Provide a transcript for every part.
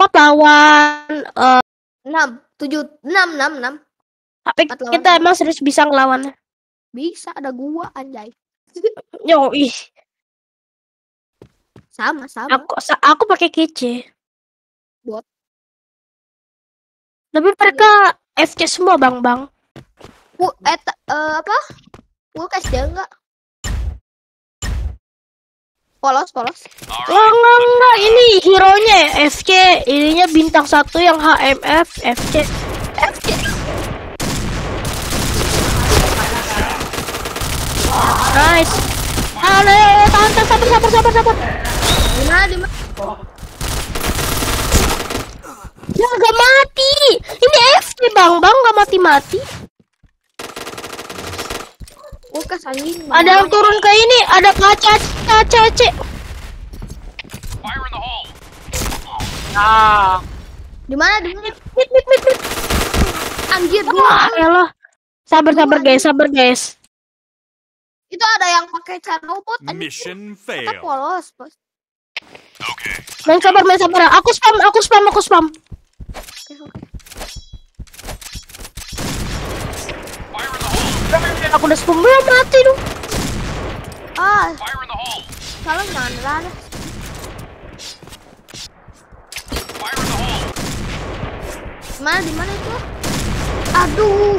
4 lawan 6. Tapi kita emang serius bisa ngelawannya. Bisa, ada gua anjay. Yoi. Sama. Aku pakai kece. Buat. Tapi mereka FC semua, Bang. Apa? Kulkas dia enggak? Polos. Enggak, ini hero-nya FC, ininya bintang 1 yang HMF FC. Nice. Halo, tahan, sabar. Dimana? Ya gak mati. Ini FC, Bang, gak mati-mati. Ada yang turun ke ini, ada kaca cek. Nah, di mana? Mit. Anjir gua. Elah. Sabar guys. Itu ada yang pakai cara robot. Mission fail. Kita polos, Bos. Oke. Main sabar. Aku spam. Oke. Aku udah spam belum mati dong. Kalau jangan lari. Di mana itu? Aduh.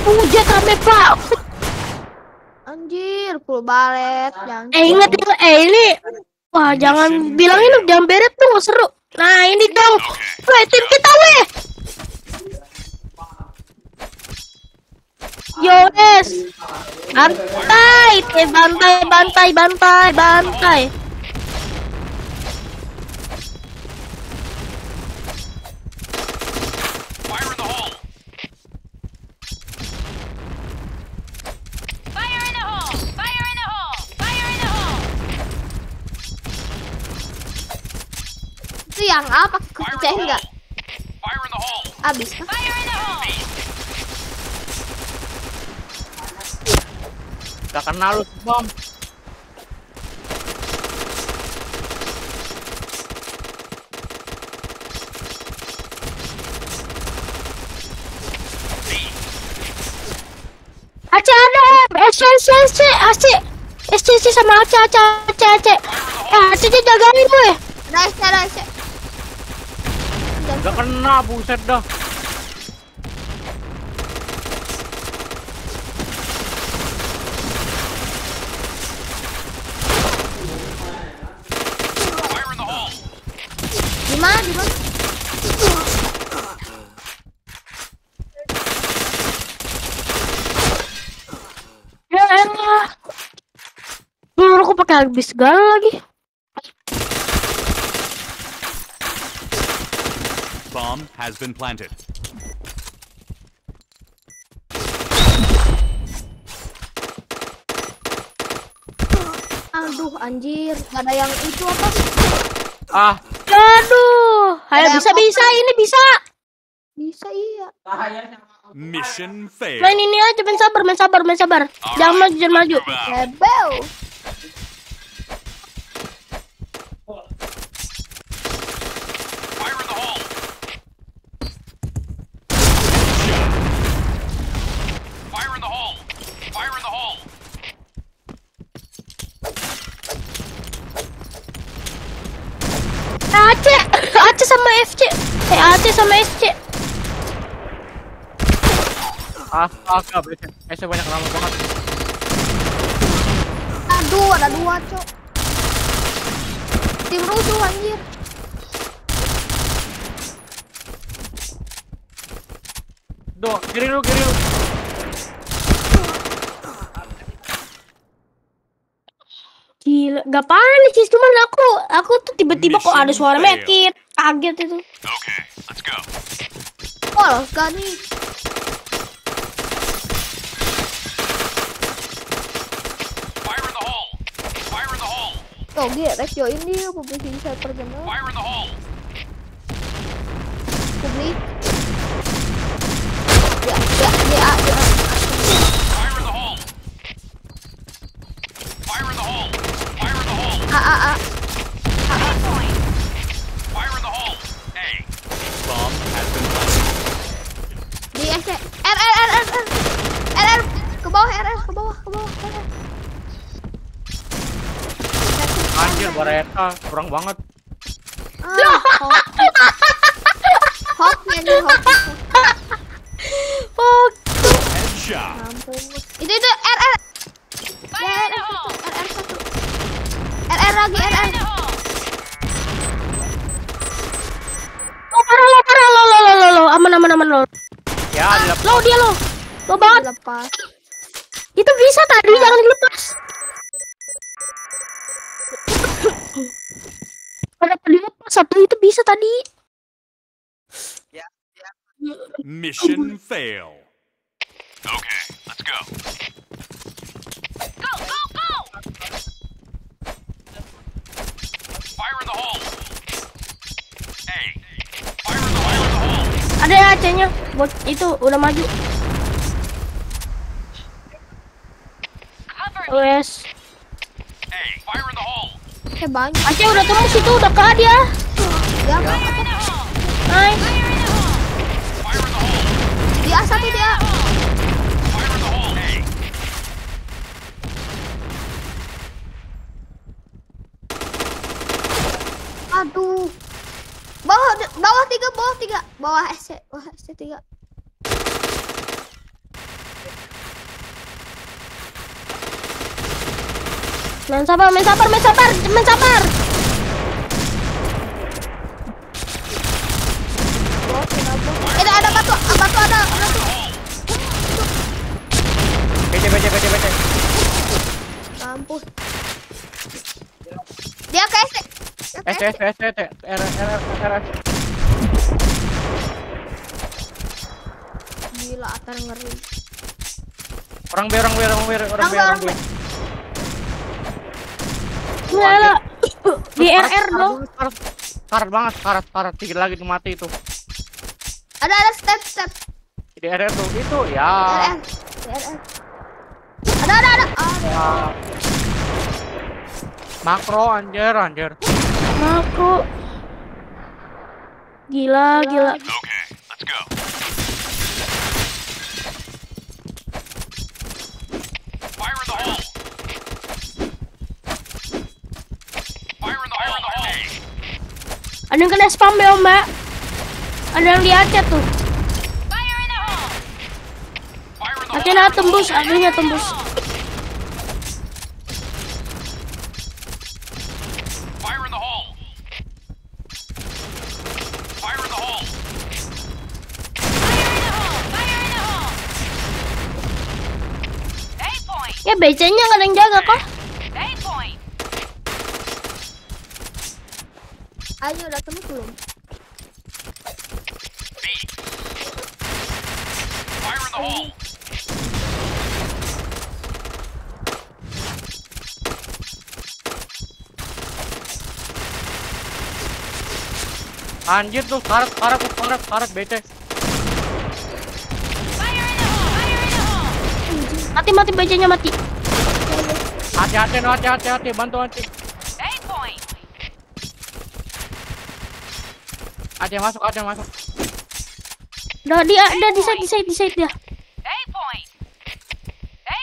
Hujan rame, Pak. Anjir, full balet. Ini. Wah, jangan bilangin lu jangan beret tuh, enggak seru. Nah, ini dong. Weh, tim kita weh. Yones. Bantai. Yang apa kecahin enggak? Abis kah? Gak kenal lu, Bom. Aca sama Aca. Aca jagain gue. Aca. Gak kena, buset dah. Gimana? Ya elah. Menurut aku pakai habis segala lagi. Bomb has been planted. Aduh anjir, gak ada yang itu apa? Aduh, ayo bisa iya. Mission fail. Main ini aja, main sabar. Jangan maju. Hebel. AC sama FC. Astaga, AC banyak lama banget. Aduh, ada dua, Cok. Tim rusuh anjir. Duh, kiri lu. Gila, gak panik sih, cuman aku tuh tiba-tiba kok ada suara medkit. Kaget itu. Oke, let's go. Polos kan nih. Fire in the hole. Tuh, dia resio ini publikin server general. Fire in the hole. Publik. Ya. Fire in the hole. Di SC. RR ke bawah, RR. Anjir, bereta kurang banget. Hop. Itu RR. RR lagi. Oh, parah lo. Aman. Ya, dilepas. Lo dia. Lo banget. Dilepas. Itu bisa tadi, jangan dilepas. Kenapa dilepas? Satu itu bisa tadi. Ya. Mission fail. Okay, let's go. Go. Fire in the hole. Hey. Ada AC-nya, buat itu udah maju. Wes. Hey, fire in the hole. Banyak. AC udah turun situ, udah ke dia. Ya. Hai. Dia satu dia. Fire in the hole. Hey. Aduh. Bawah tiga, bawah SC tiga. Main sabar. Ada batu ada. Bete. Mampus. Dia ke SC. RR. Gila, atar ngeri. Orang B. Gila. Di RR dong. Karat banget. Tiga lagi mati itu. Ada step. Di RR tuh itu ya. RR. Ada. Makro anjir. Makro. Gila. Okay, let's go. Fire in the hole. Ada yang kena spam ya, Mbak. Ada yang diacet tuh. Akhirnya tembus, Ya BC-nya nggak ada yang jaga kok. Ayo datang belum? Fire in the hole. Anjir tuh karat BC. Mati bajanya mati. Hati-hati, bantu. Ada yang masuk. Dah dia ada di side dia. Eight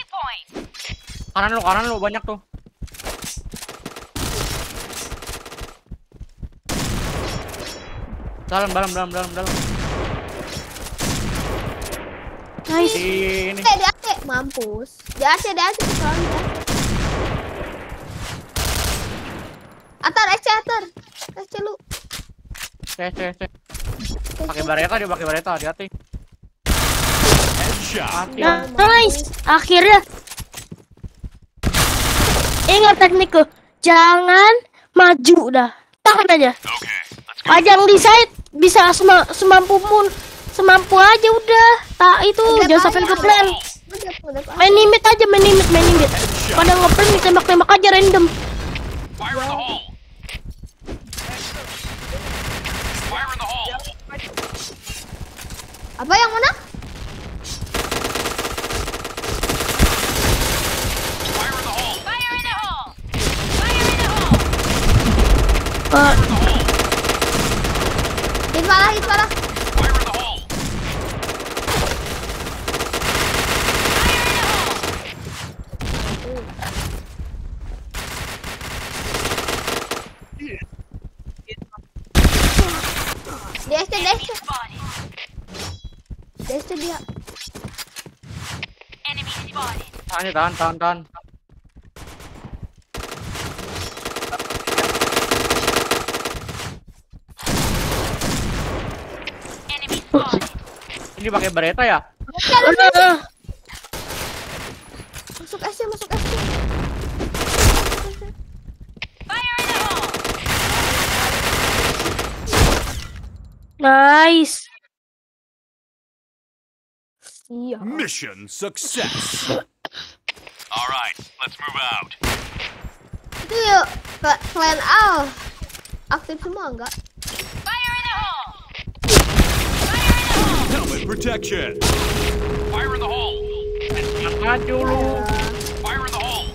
point. Kanan lu banyak tuh. Dalam. Nice. Sini. Mampus. Dia AC. Atar, lu. AC. Pakai bareta, hati-hati. Nah, nice. Akhirnya. Ingat teknikku. Jangan maju dah. Tahan aja. Pajang di side bisa semampu aja udah. Tak itu jangan sampai ngeplan. Main limit aja. Pada ngeplan ditembak-tembak aja random. Fire in the hole. Apa yang mana? Fire in the hole. Dispara. De este dia. Enemy spotted. Tahan. Enemy spotted. Ini pakai Beretta ya? Masuk AC. Nice. Yeah. Mission success. All right, let's move out. Do you plan out? Aktif semua enggak? Fire in the hole. Helmet protection. Fire in the hole. Fire in the hole. Fire in the hole.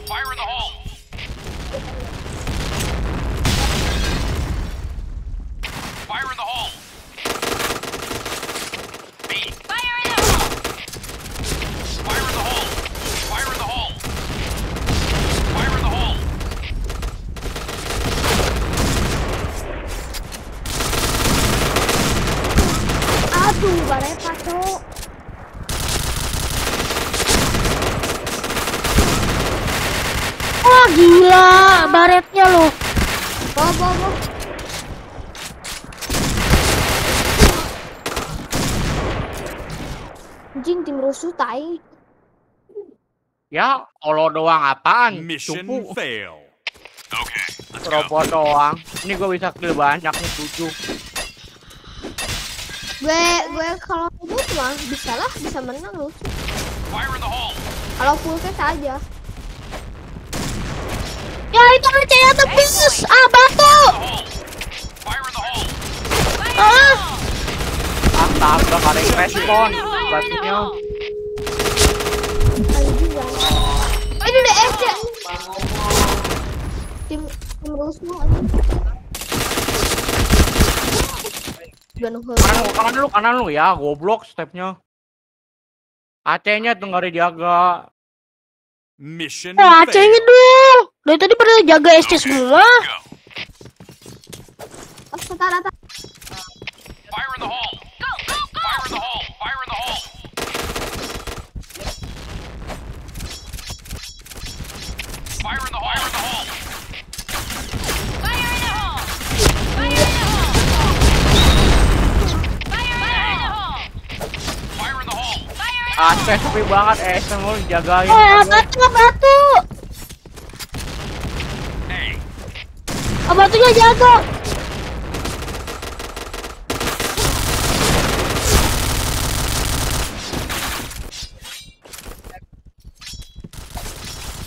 Oh gila, baretnya loh. Bobo. Anjing tim rusuh tai. Ya, olo doang apaan? Mission fail. Oke. Robot doang. Ini gue bisa kill banyak nih 7. Gue kalau ribut mah bisa menang lu. Kalau full case aja. Ya itu percaya tepis batu. Mantap, gak ada respon batunya. Aduh udah SC. Tim rusuh aja. Kanan lu ya, goblok stepnya. AC-nya tuh nggak dijaga. Mission. AC-nya dulu. Dari tadi pada jaga SC semua. Fire in the hole. Go. Fire in the hole. Fire in the hole. Aceh sepi banget, semua jagain. Batu. Batunya jatuh.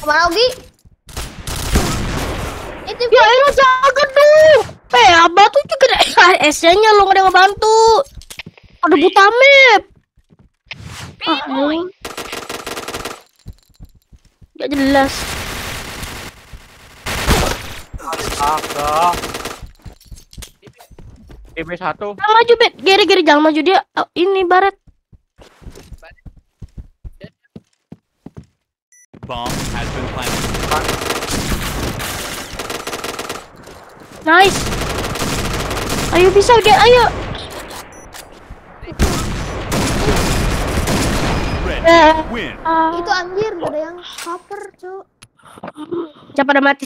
Kemana lagi? Ya ini jaga dulu. Batu juga esnya lu nggak ada ngebantu. Ada buta map. Gak jelas. DB1. Jangan maju, Bet. Geri jangan maju dia. Oh, ini baret. Bomb has been planted. Nice. Ayo bisa, Geri. Ayo. Itu anjir, gak ada yang cover, cu. Siapa pada mati.